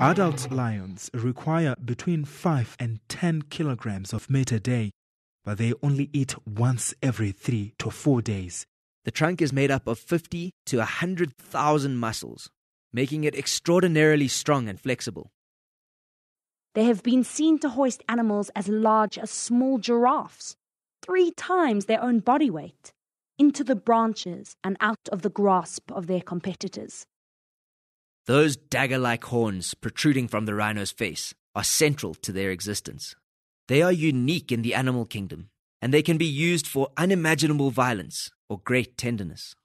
Adult lions require between 5 and 10 kilograms of meat a day, but they only eat once every 3 to 4 days. The trunk is made up of 50 to 100,000 muscles, making it extraordinarily strong and flexible. They have been seen to hoist animals as large as small giraffes, 3 times their own body weight, into the branches and out of the grasp of their competitors. Those dagger-like horns protruding from the rhino's face are central to their existence. They are unique in the animal kingdom, and they can be used for unimaginable violence or great tenderness.